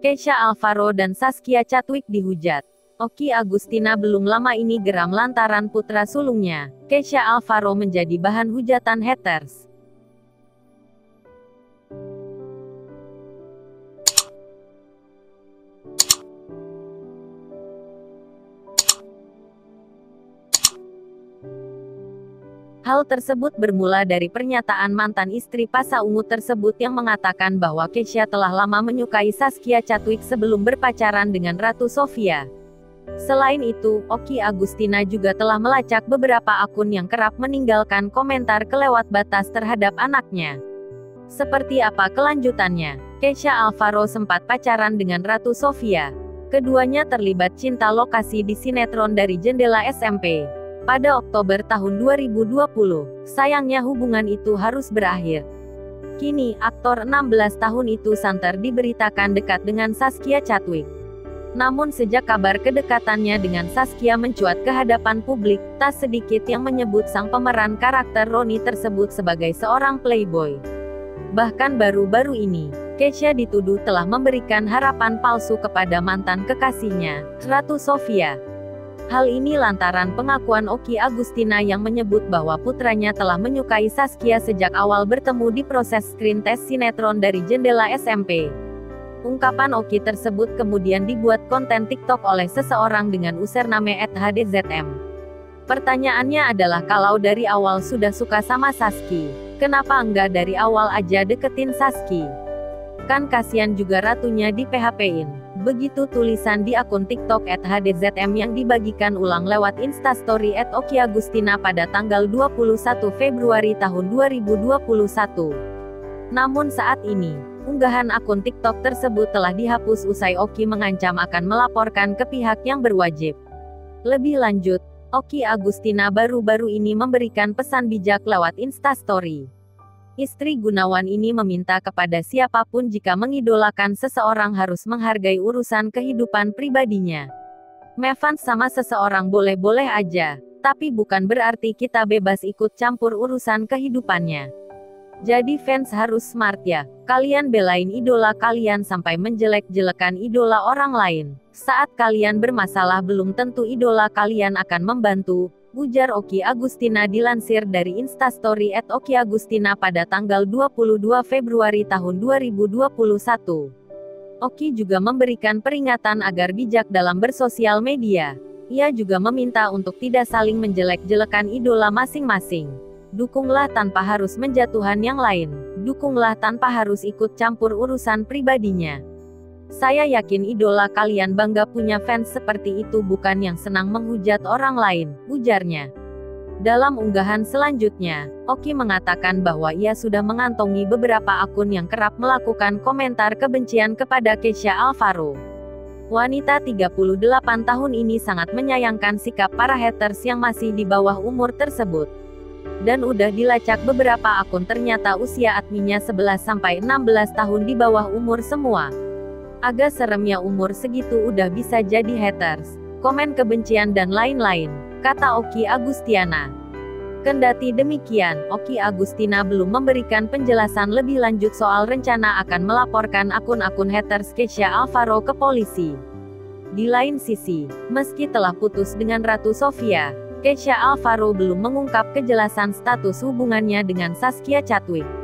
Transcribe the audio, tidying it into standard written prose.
Kiesha Alvaro dan Saskia Chadwick dihujat. Oki Agustina belum lama ini geram lantaran putra sulungnya, Kiesha Alvaro, menjadi bahan hujatan haters. Hal tersebut bermula dari pernyataan mantan istri Pasha Ungu tersebut yang mengatakan bahwa Kiesha telah lama menyukai Saskia Chadwick sebelum berpacaran dengan Ratu Sofia. Selain itu, Oki Agustina juga telah melacak beberapa akun yang kerap meninggalkan komentar kelewat batas terhadap anaknya. Seperti apa kelanjutannya? Kiesha Alvaro sempat pacaran dengan Ratu Sofia. Keduanya terlibat cinta lokasi di sinetron Dari Jendela SMP. Pada Oktober tahun 2020, sayangnya hubungan itu harus berakhir. Kini, aktor 16 tahun itu santer diberitakan dekat dengan Saskia Chadwick. Namun sejak kabar kedekatannya dengan Saskia mencuat ke hadapan publik, tak sedikit yang menyebut sang pemeran karakter Roni tersebut sebagai seorang playboy. Bahkan baru-baru ini, Kiesha dituduh telah memberikan harapan palsu kepada mantan kekasihnya, Ratu Sofia. Hal ini lantaran pengakuan Oki Agustina yang menyebut bahwa putranya telah menyukai Saskia sejak awal bertemu di proses screen test sinetron Dari Jendela SMP. Ungkapan Oki tersebut kemudian dibuat konten TikTok oleh seseorang dengan username @hdzm. Pertanyaannya adalah, kalau dari awal sudah suka sama Saski, kenapa enggak dari awal aja deketin Saski? Kan kasihan juga ratunya di PHP-in. Begitu tulisan di akun TikTok @hdzm yang dibagikan ulang lewat Instastory @Oki Agustina pada tanggal 21 Februari tahun 2021. Namun saat ini, unggahan akun TikTok tersebut telah dihapus usai Oki mengancam akan melaporkan ke pihak yang berwajib. Lebih lanjut, Oki Agustina baru-baru ini memberikan pesan bijak lewat Instastory. Istri Gunawan ini meminta kepada siapapun jika mengidolakan seseorang harus menghargai urusan kehidupan pribadinya. Ngefans sama seseorang boleh-boleh aja, tapi bukan berarti kita bebas ikut campur urusan kehidupannya. Jadi fans harus smart ya, kalian belain idola kalian sampai menjelek-jelekan idola orang lain. Saat kalian bermasalah belum tentu idola kalian akan membantu, ujar Oki Agustina dilansir dari Instastory @okiagustina pada tanggal 22 Februari tahun 2021. Oki juga memberikan peringatan agar bijak dalam bersosial media. Ia juga meminta untuk tidak saling menjelek-jelekan idola masing-masing. Dukunglah tanpa harus menjatuhkan yang lain. Dukunglah tanpa harus ikut campur urusan pribadinya. Saya yakin idola kalian bangga punya fans seperti itu, bukan yang senang menghujat orang lain, ujarnya. Dalam unggahan selanjutnya, Oki mengatakan bahwa ia sudah mengantongi beberapa akun yang kerap melakukan komentar kebencian kepada Kiesha Alvaro. Wanita 38 tahun ini sangat menyayangkan sikap para haters yang masih di bawah umur tersebut. Dan udah dilacak beberapa akun, ternyata usia adminnya 11-16 tahun di bawah umur semua. Agak seremnya umur segitu udah bisa jadi haters, komen kebencian dan lain-lain, kata Oki Agustina. Kendati demikian, Oki Agustina belum memberikan penjelasan lebih lanjut soal rencana akan melaporkan akun-akun haters Kiesha Alvaro ke polisi. Di lain sisi, meski telah putus dengan Ratu Sofia, Kiesha Alvaro belum mengungkap kejelasan status hubungannya dengan Saskia Chadwick.